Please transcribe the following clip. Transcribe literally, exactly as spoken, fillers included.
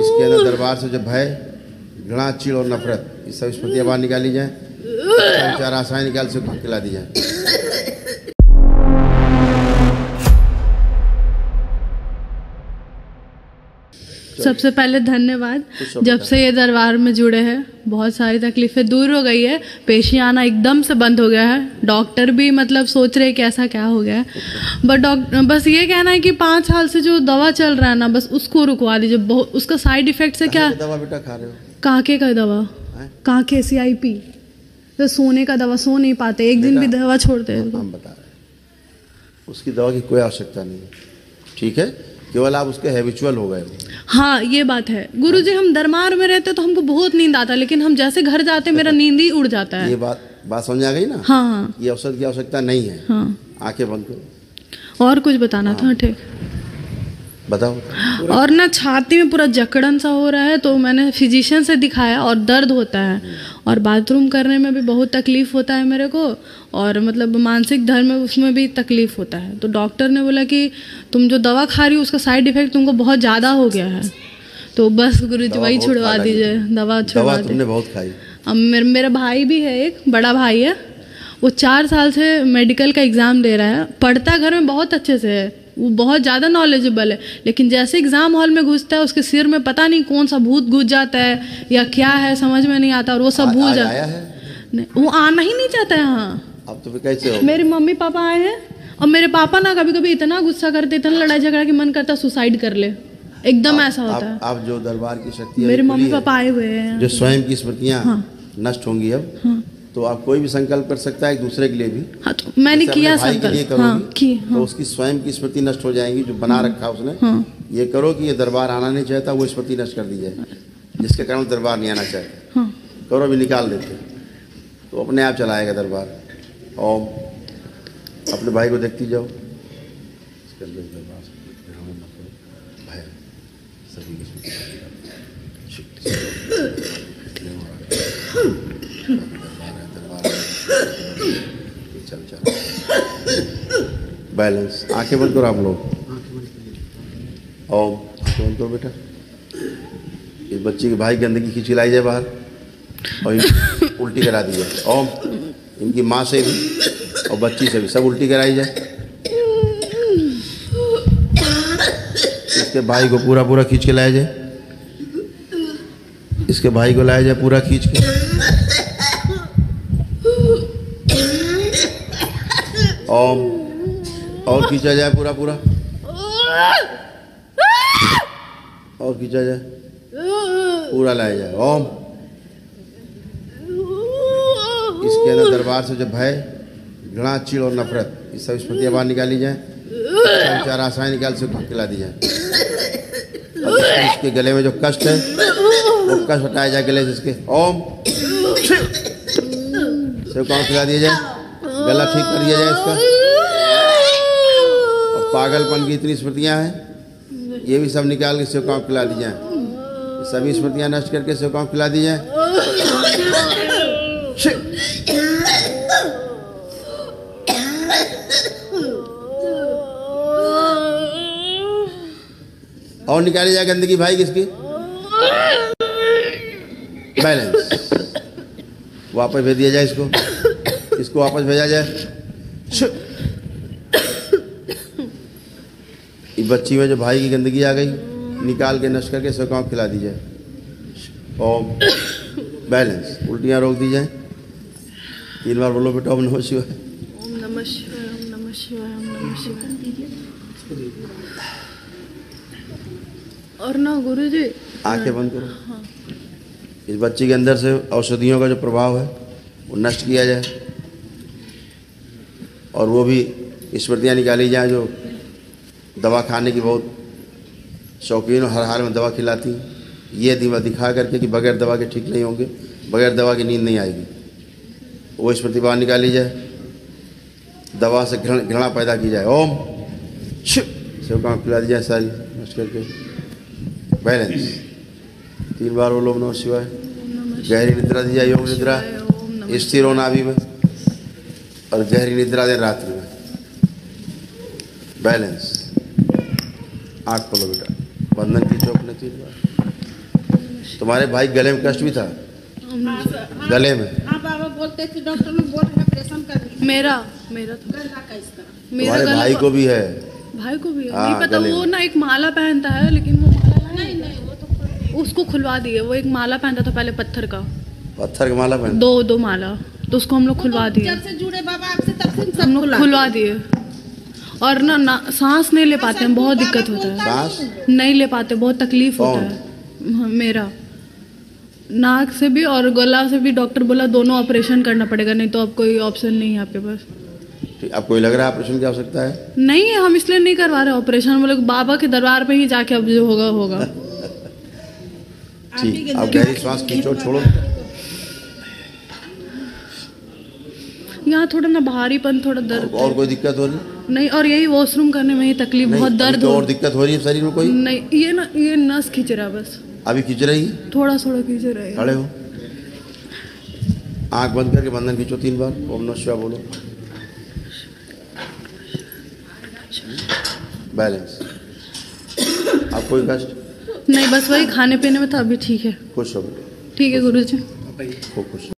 इसके अंदर दरबार से जो भय, घृणा, चीड़ और नफरत, ये सब स्मृतियाँ बाहर निकाली जाएँ, चार आशाएँ निकाल से खिला दी जाएँ। सबसे पहले धन्यवाद, जब से ये दरबार में जुड़े हैं बहुत सारी तकलीफ़ें दूर हो गई है, पेशी आना एकदम से बंद हो गया है, डॉक्टर भी मतलब सोच रहे कि ऐसा क्या हो गया है, बट डॉक्टर बस ये कहना है कि पाँच साल से जो दवा चल रहा है ना, बस उसको रुकवा दीजिए, बहुत उसका साइड इफेक्ट से क्या दवा बेटा खा रहे हो? काके का दवा, काके सी आई पी, तो सोने का दवा, सो नहीं पाते, एक दिन भी दवा छोड़ते हैं, उसकी दवा की कोई आवश्यकता नहीं है, ठीक है, केवल आप उसके हैबिचुअल हो गए। हाँ ये बात है गुरुजी, हम दरबार में रहते तो हमको बहुत नींद आता, लेकिन हम जैसे घर जाते मेरा नींद ही उड़ जाता है। ये बात बात समझ आ गई ना? हाँ, ये औषध की आवश्यकता नहीं है। हाँ, आंखें बंद करो। और कुछ बताना हाँ। था? ठीक बताओ। और ना छाती में पूरा जकड़न सा हो रहा है, तो मैंने फिजिशियन से दिखाया और दर्द होता है, और बाथरूम करने में भी बहुत तकलीफ होता है मेरे को, और मतलब मानसिक धर्म उसमें भी तकलीफ होता है, तो डॉक्टर ने बोला कि तुम जो दवा खा रही हो उसका साइड इफेक्ट तुमको बहुत ज़्यादा हो गया है, तो बस गुरुजी वही छुड़वा दीजिए, दवा छुड़वा दीजिए। बहुत खाई। अब मेरा भाई भी है, एक बड़ा भाई है, वो चार साल से मेडिकल का एग्ज़ाम दे रहा है, पढ़ता घर में बहुत अच्छे से है, वो बहुत ज़्यादा नॉलेजेबल है, लेकिन जैसे एग्ज़ाम हॉल में घुसता है उसके सिर में पता नहीं कौन सा भूत घुस जाता है या क्या है, समझ में नहीं आता, और वो सब भूल जाता है, नहीं वो आना ही नहीं चाहता है। हाँ, अब तो कैसे हो? मेरे मम्मी पापा आए हैं, और मेरे पापा ना कभी कभी इतना गुस्सा करते, इतना लड़ाई झगड़ा कि मन करता सुसाइड कर ले, एकदम ऐसा होता है। आप जो दरबार की शक्ति, मेरे मम्मी पापा आए हुए हैं, जो स्वयं की स्मृतियाँ नष्ट होंगी अब, तो आप कोई भी संकल्प कर सकता है, एक दूसरे के लिए भी। हाँ, तो मैंने किया संकल्प। हाँ, की, हाँ। तो उसकी स्वयं की स्मृति नष्ट हो जाएगी जो बना रखा है उसने। हाँ। ये करो कि ये दरबार आना नहीं चाहता, वो स्मृति नष्ट कर दी जाए जिसके कारण दरबार नहीं आना चाहता। हाँ। करो भी, निकाल देते तो अपने आप चलाएगा दरबार। और अपने भाई को देखती जाओ, बैलेंस। आंखें बंद करो आप लोग, और आंखें बंद करो बेटा, इस बच्चे के भाई गंदगी खींच लाई जाए बाहर और उल्टी करा दी जाए, और इनकी माँ से भी और बच्ची से भी सब उल्टी कराई जाए, इसके भाई को पूरा पूरा खींच के लाया जाए, इसके भाई को लाया जाए पूरा खींच के, और और खींचा जाए पूरा पूरा, और खींचा जाए पूरा, लाया जाए। ओम, इसके अंदर दरबार से जो भय, घृणा, चीड़ और नफरत, ये सब स्मृतियाँ बाहर निकाली जाए, चार आशाएं निकाल से खिला दी जाए, इसके गले में जो कष्ट है वो कष्ट हटाया जाए गले से इसके। ओम से कौन खिला दिया जाए, गला ठीक कर दिया जाए इसका। पागलपन की इतनी स्मृतियाँ हैं, ये भी सब निकाल के सेवकाओं खिला दी जाए, सभी स्मृतियाँ नष्ट करके सेवकाओं खिला दी जाए। और निकाली जाए गंदगी भाई किसकी। बैलेंस वापस भेज दिया जाए इसको, इसको वापस भेजा जाए, बच्ची में जो भाई की गंदगी आ गई निकाल के नष्ट करके सबको खिला दी जाए। और बैलेंस उल्टियाँ रोक दी जाए, तीन बार बोलो बेटा, ओम नमः शिवाय, ओम नमः शिवाय, ओम नमः शिवाय, ओम नमः शिवाय। और ना गुरुजी आंखें बंद करो। हाँ। इस बच्ची के अंदर से औषधियों का जो प्रभाव है वो नष्ट किया जाए, और वो भी स्मृतियाँ निकाली जाए जो दवा खाने की बहुत शौकीन और हर हाल में दवा खिलाती, ये दिवा दिखा करके कि बगैर दवा के ठीक नहीं होंगे, बगैर दवा की नींद नहीं आएगी, वो स्मृति बाहर निकाली जाए, दवा से घृणा ग्रन, पैदा की जाए। ओम सब काम खिला दी जाए सारी नष्ट करके। बैलेंस तीन बार वो लोग नमः शिवाय, गहरी निद्रा दी जाए, योग निद्रा, स्थिर हो नाभि में और गहरी निद्रा दें रात्रि में। बैलेंस आँख खोलो बेटा, बंधन की चौक ने तीन बार। तुम्हारे भाई गले में कष्ट भी था? हाँ, गले में। हाँ बाबा बोलते थे डॉक्टर ने बोला है ऑपरेशन करना। मेरा मेरा गला का इस तरह। तुम्हारे भाई को भी है? भाई को भी है। नहीं पता, वो ना एक माला पहनता है, लेकिन वो माला नहीं नहीं वो तो उसको खुलवा दिए। वो एक माला पहनता था पहले, पत्थर का, पत्थर का माला पहन, दो दो माला, तो उसको हम लोग खुलवा दिए। जब से जुड़े बाबा आपसे तब से सब लोग खुलवा दिए। और ना, ना सांस नहीं ले पाते हम, बहुत दिक्कत होता है, सांस नहीं ले पाते, बहुत तकलीफ होता है। मेरा नाक से भी और गला से भी डॉक्टर बोला दोनों ऑपरेशन करना पड़ेगा, नहीं तो अब कोई ऑप्शन नहीं है आपके पास। आपको लग रहा है ऑपरेशन की आवश्यकता है? नहीं, हम इसलिए नहीं करवा रहे ऑपरेशन, हम लोग बाबा के दरबार पे ही जाके अब जो होगा होगा। ठीक, आप गहरी सांस खींचो, छोड़ो। यहाँ थोड़ा ना भारीपन, थोड़ा दर्द। और कोई दिक्कत हो रही? नहीं, और यही वॉशरूम करने में ही तकलीफ, बहुत दर्द हो। और दिक्कत हो रही है शरीर में कोई? नहीं, ये ना ये नस खींच रहा, बस अभी खींच रही, थोड़ा थोड़ा खींच रहा है। खड़े हो, आँख बंद करके बंधन खींचो तीन बार, ओम नमः शिवाय बोलो। बैलेंस। आपको कोई कष्ट नहीं? बस वही खाने पीने में था, अभी ठीक है। खुश हो, ठीक है गुरुजी, खुश।